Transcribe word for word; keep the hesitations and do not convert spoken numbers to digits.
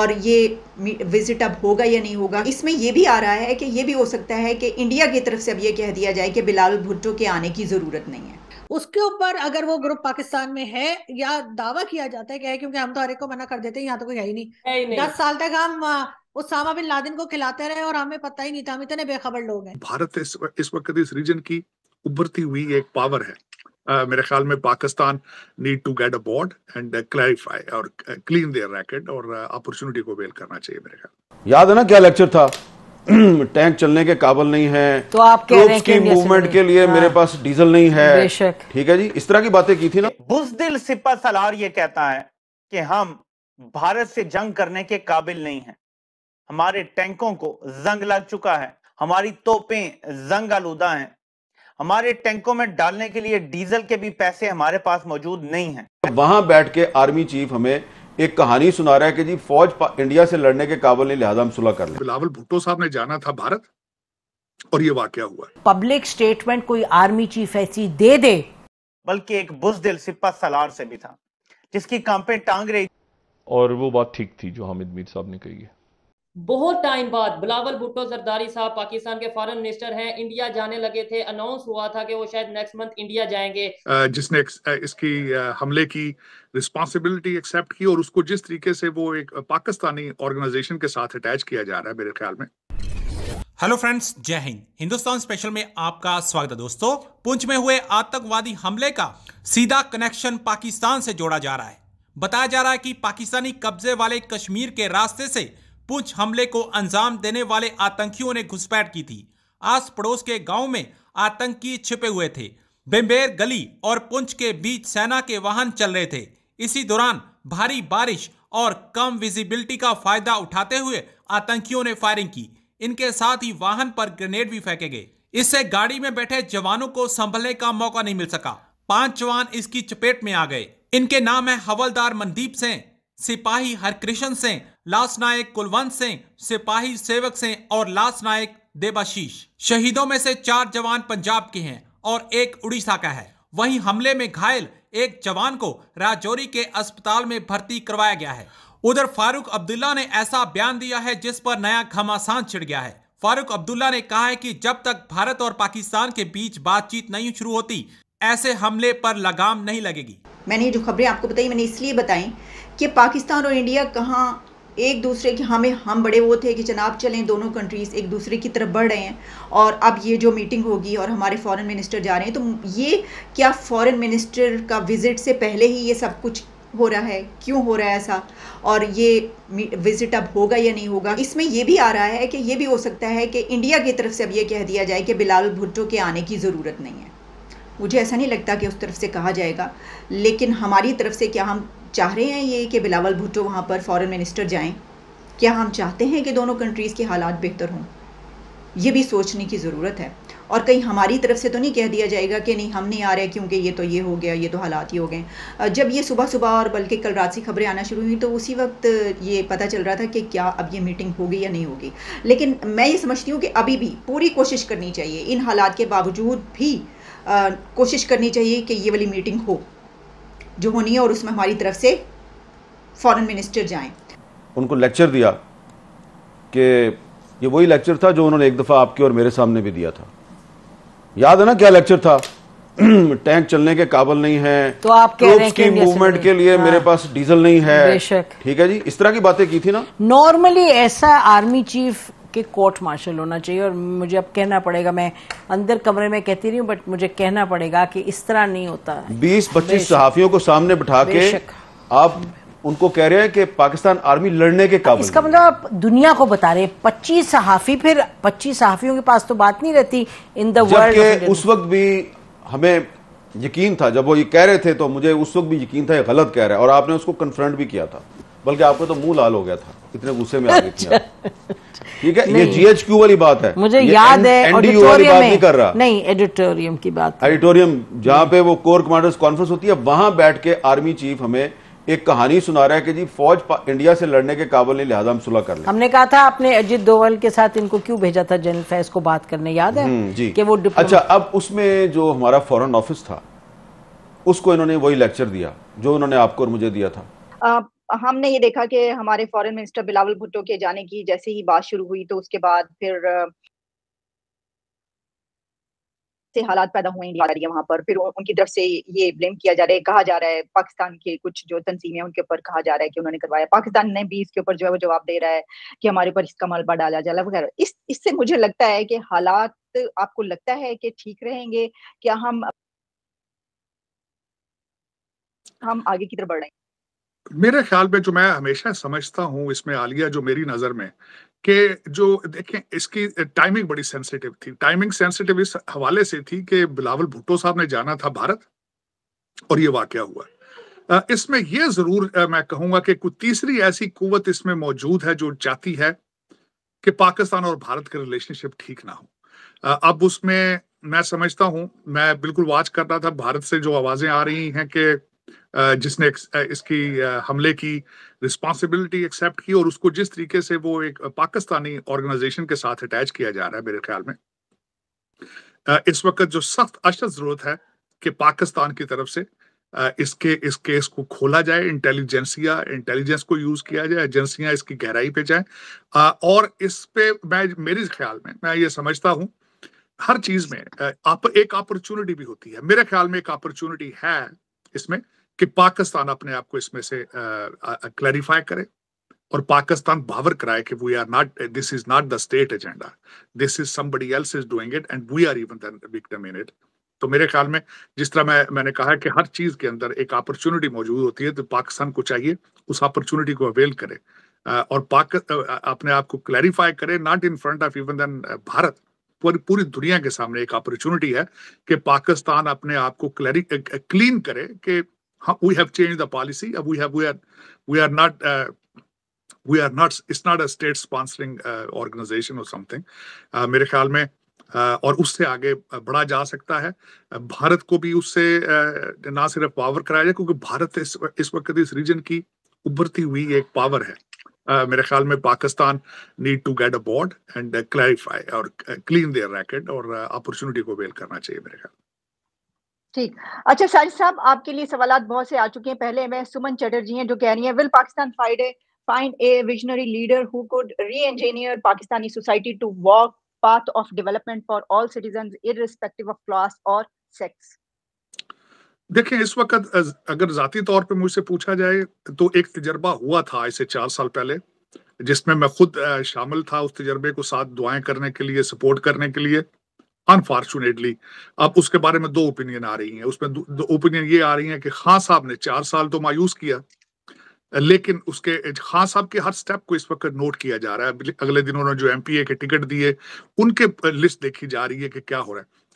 और ये विजिट अब होगा या नहीं होगा, इसमें ये भी आ रहा है कि ये भी हो सकता है कि इंडिया की तरफ से अब ये कह दिया जाए कि बिलावल भुट्टो के आने की ज़रूरत नहीं है। उसके ऊपर अगर वो ग्रुप पाकिस्तान में है या दावा किया जाता है कि है, क्योंकि हम तो हर एक को मना कर देते हैं, यहाँ तो कोई है ही नहीं। दस साल तक हम उसामा बिन लादेन को खिलाते रहे और हमें पता ही नहीं था, हम इतने बेखबर लोग हैं। भारत इस, इस वक्त इस रीजन की उभरती हुई एक पावर है। Uh, मेरे ख्याल में Pakistan need to get aboard and clarify और क्लीन देयर रैकेट और अपॉर्चुनिटी को वेल करना चाहिए। मेरे ख्याल याद है ना क्या लेक्चर था, टैंक चलने के काबिल नहीं है, तो आप कह रहे हैं कि मूवमेंट के लिए मेरे पास डीजल नहीं है, ठीक है जी, इस तरह की बातें की थी ना। बुज़दिल सिपा सलार ये कहता है कि हम भारत से जंग करने के काबिल नहीं है, हमारे टैंकों को जंग लग चुका है, हमारी तोपें जंग आलूदा है, हमारे टैंकों में डालने के लिए डीजल के भी पैसे हमारे पास मौजूद नहीं हैं। वहां बैठ के आर्मी चीफ हमें एक कहानी सुना रहा है कि जी फौज इंडिया से लड़ने के काबिल नहीं, लिहाजा हम सुलह कर लें। बिलावल भुट्टो साहब ने जाना था भारत और ये वाकया हुआ। पब्लिक स्टेटमेंट कोई आर्मी चीफ ऐसी दे दे, बल्कि एक बुज़दिल सिपा सलार से भी था जिसकी कांपे टांग रही, और वो बात ठीक थी जो हामिद मीर साहब ने कही है। बहुत टाइम बाद बिलावल भुट्टो जरदारी साहब पाकिस्तान के फॉरेन मिनिस्टर हैं, इंडिया जाने लगे थे, अनाउंस हुआ था कि वो शायद नेक्स्ट मंथ इंडिया जाएंगे। जिसने इसकी हमले की रिस्पांसिबिलिटी एक्सेप्ट की और उसको जिस तरीके से वो एक पाकिस्तानी ऑर्गेनाइजेशन के साथ अटैच किया जा रहा है, मेरे ख्याल में। हेलो फ्रेंड्स, जय हिंद। हिंदुस्तान स्पेशल में आपका स्वागत है। दोस्तों, पुंछ में हुए आतंकवादी हमले का सीधा कनेक्शन पाकिस्तान से जोड़ा जा रहा है। बताया जा रहा है कि पाकिस्तानी कब्जे वाले कश्मीर के रास्ते से पुंछ हमले को अंजाम देने वाले आतंकियों ने घुसपैठ की थी। आस पड़ोस के गांव में आतंकी छिपे हुए थे। बेंबेर गली और पुंछ के बीच सेना के वाहन चल रहे थे। इसी दौरान भारी बारिश और कम विजिबिलिटी का फायदा उठाते हुए आतंकियों ने फायरिंग की। इनके साथ ही वाहन पर ग्रेनेड भी फेंके गए। इससे गाड़ी में बैठे जवानों को संभलने का मौका नहीं मिल सका। पांच जवान इसकी चपेट में आ गए। इनके नाम है हवलदार मनदीप सिंह, सिपाही हरकृष्ण सिंह, लास नायक कुलवंत सिंह, सिपाही सेवक सिंह और लास नायक देवाशीष। शहीदों में से चार जवान पंजाब के हैं और एक उड़ीसा का है। वहीं हमले में घायल एक जवान को राजौरी के अस्पताल में भर्ती करवाया गया है। उधर फारूक अब्दुल्ला ने ऐसा बयान दिया है जिस पर नया घमासान छिड़ गया है। फारूक अब्दुल्ला ने कहा है कि जब तक भारत और पाकिस्तान के बीच बातचीत नहीं शुरू होती, ऐसे हमले पर लगाम नहीं लगेगी। मैंने जो खबरें आपको बताई, मैंने इसलिए बताई कि पाकिस्तान और इंडिया कहाँ एक दूसरे के हमें हम बड़े वो थे कि जनाब चलें, दोनों कंट्रीज़ एक दूसरे की तरफ बढ़ रहे हैं, और अब ये जो मीटिंग होगी और हमारे फॉरेन मिनिस्टर जा रहे हैं, तो ये क्या फॉरेन मिनिस्टर का विज़िट से पहले ही ये सब कुछ हो रहा है? क्यों हो रहा है ऐसा? और ये विज़िट अब होगा या नहीं होगा, इसमें यह भी आ रहा है कि ये भी हो सकता है कि इंडिया की तरफ से अब ये कह दिया जाए कि बिलावल भुट्टो के आने की ज़रूरत नहीं है। मुझे ऐसा नहीं लगता कि उस तरफ से कहा जाएगा, लेकिन हमारी तरफ से क्या हम चाह रहे हैं ये कि बिलावल भुट्टो वहाँ पर फॉरेन मिनिस्टर जाएं? क्या हम चाहते हैं कि दोनों कंट्रीज़ के हालात बेहतर हों? ये भी सोचने की ज़रूरत है। और कहीं हमारी तरफ से तो नहीं कह दिया जाएगा कि नहीं हम नहीं आ रहे क्योंकि ये तो ये हो गया, ये तो हालात ही हो गए। जब ये सुबह सुबह और बल्कि कल रात से खबरें आना शुरू हुई तो उसी वक्त ये पता चल रहा था कि क्या अब ये मीटिंग होगी या नहीं होगी। लेकिन मैं ये समझती हूँ कि अभी भी पूरी कोशिश करनी चाहिए, इन हालात के बावजूद भी आ, कोशिश करनी चाहिए कि ये वाली मीटिंग हो जो होनी है, और उसमें हमारी तरफ से फॉरेन मिनिस्टर जाएं। उनको लेक्चर दिया कि ये वही लेक्चर था जो उन्होंने एक दफ़ा आपके और मेरे सामने भी दिया था। याद है ना क्या लेक्चर था, टैंक चलने के काबिल नहीं है, तो आप कह रहे हैं कि मूवमेंट के लिए मेरे पास डीजल नहीं है, ठीक है जी, इस तरह की बातें की थी ना। नॉर्मली ऐसा आर्मी चीफ कि कोर्ट मार्शल होना चाहिए, और मुझे अब कहना पड़ेगा, मैं अंदर कमरे में कहती रही हूँ बट मुझे कहना पड़ेगा कि इस तरह नहीं होता। बीस पच्चीस सहाफियों को सामने बिठा के आप उनको कह रहे हैं कि पाकिस्तान आर्मी लड़ने के काबिल, इसका मतलब आप दुनिया को बता रहे हैं। पच्चीस सहाफी, फिर पच्चीस सहाफियों के पास तो बात नहीं रहती इन द वर्ल्ड। उस वक्त भी हमें यकीन था, जब वो ये कह रहे थे तो मुझे उस वक्त भी यकीन था ये गलत कह रहा है, और आपने उसको कन्फ्रंट भी किया था, बल्कि आपको तो मुंह लाल हो गया था, इतने गुस्से में आ गई थी आप। ठीक है, ये जीएचक्यू वाली बात है, मुझे याद है, एनडीयू वाली बात नहीं कर रहा, नहीं एडिटोरियम की बात, एडिटोरियम जहाँ पे वो कोर कमांडर्स कॉन्फ्रेंस होती है, वहां बैठ के आर्मी चीफ हमें एक कहानी सुना रहा है कि जी फौज इंडिया से लड़ने के काबिल नहीं, लिहाजा हम सुलह कर लें। हमने कहा था, आपने अजीत दोवल के साथ इनको क्यों भेजा था जनरल फैज को बात करने, याद है जी, कि वो अच्छा। अब उसमें जो हमारा फॉरेन ऑफिस था उसको इन्होंने वही लेक्चर दिया जो उन्होंने आपको और मुझे दिया था। हमने ये देखा कि हमारे फॉरेन मिनिस्टर बिलावल भुट्टो के जाने की जैसे ही बात शुरू हुई तो उसके बाद फिर से हालात पैदा हुए इंडिया जा रही है वहाँ पर, फिर उनकी तरफ से ये ब्लेम किया जा रहा है, कहा जा रहा है पाकिस्तान के कुछ जो तंजीमें हैं उनके ऊपर कहा जा रहा है कि उन्होंने करवाया, पाकिस्तान ने भी इसके ऊपर जो है वो जवाब दे रहा है कि हमारे ऊपर इसका मलबा डाला जा रहा है वगैरह। इस इससे मुझे लगता है कि हालात आपको लगता है कि ठीक रहेंगे, क्या हम हम आगे की तरफ बढ़ रहे हैं? मेरे ख्याल में जो मैं हमेशा समझता हूँ इसमें आलिया, जो मेरी नजर में कि जो देखें इसकी टाइमिंग बड़ी सेंसिटिव थी। टाइमिंग सेंसिटिव इस हवाले से थी कि बिलावल भुट्टो साहब ने जाना था भारत और ये वाकया हुआ। इसमें यह जरूर मैं कहूँगा कि कोई तीसरी ऐसी कुवत इसमें मौजूद है जो चाहती है कि पाकिस्तान और भारत के रिलेशनशिप ठीक ना हो। अब उसमें मैं समझता हूँ, मैं बिल्कुल वाच कर रहा था भारत से जो आवाजें आ रही हैं कि जिसने इसकी हमले की रिस्पॉन्सिबिलिटी एक्सेप्ट की और उसको जिस तरीके से वो एक पाकिस्तानी ऑर्गेनाइजेशन के साथ अटैच किया जा रहा है, मेरे ख्याल में इस वक्त जो सख्त अशद जरूरत है कि पाकिस्तान की तरफ से इसके इस केस को खोला जाए, इंटेलिजेंसिया इंटेलिजेंस को यूज किया जाए, एजेंसियां इसकी गहराई पे जाए। और इस पे मैं मेरे ख्याल में मैं ये समझता हूँ हर चीज में आप, एक अपॉर्चुनिटी भी होती है। मेरे ख्याल में एक अपॉर्चुनिटी है इसमें कि पाकिस्तान अपने आप को इसमें से क्लैरिफाई करे और पाकिस्तान बावर कराए कि we are not, this is not the state agenda, this is somebody else is doing it and we are even the victim in it. तो मेरे ख्याल में जिस तरह मैं मैंने कहा कि हर चीज के अंदर एक अपॉर्चुनिटी मौजूद होती है, तो पाकिस्तान को चाहिए उस अपॉर्चुनिटी को अवेल करे और पाक अपने आप को क्लैरिफाई करे, not in front of even then Bharat, पूरी पूरी दुनिया के सामने एक अपॉर्चुनिटी है कि पाकिस्तान अपने आप को क्लैरी क्लीन करे कि we have changed the policy, we have we are we are not uh, we are not, it's not a state sponsoring uh, organization or something। uh, मेरे ख्याल में uh, और उससे आगे बढ़ा जा सकता है। भारत को भी उससे uh, ना सिर्फ पावर कराया जाए, क्योंकि भारत इस इस वक्त इस रीजन की उभरती हुई एक पावर है। uh, मेरे ख्याल में Pakistan need to get aboard and clarify और क्लीन देयर रैकेट और अपॉर्चुनिटी uh, को वेल करना चाहिए मेरे ख्याल। ठीक, अच्छा साजिद साहब, आपके लिए सवालात बहुत से आ चुके हैं। पहले मैं सुमन चटर्जी हैं जो कह रही हैं, will Pakistan find a find a visionary leader who could reengineer Pakistani society to walk path of development for all citizens irrespective of class और सेक्स। देखिए इस वक्त अगर जाती तौर पे मुझसे पूछा जाए तो एक तजर्बा हुआ था इससे चार साल पहले जिसमें मैं खुद शामिल था। उस तजर्बे को साथ दुआएं करने के लिए, सपोर्ट करने के लिए, अनफॉर्चुनेटली अब उसके बारे में दो ओपिनियन आ रही हैं। उसमें दो, दो ओपिनियन ये आ रही हैं कि खान साहब ने चार साल तो मायूस किया, लेकिन उसके खान साहब के हर स्टेप को इस वक्त नोट किया जा रहा है। अगले दिन उन्होंने जो एमपीए के टिकट दिए उनके लिस्ट देखी जा रही है कि क्या हो रहा है।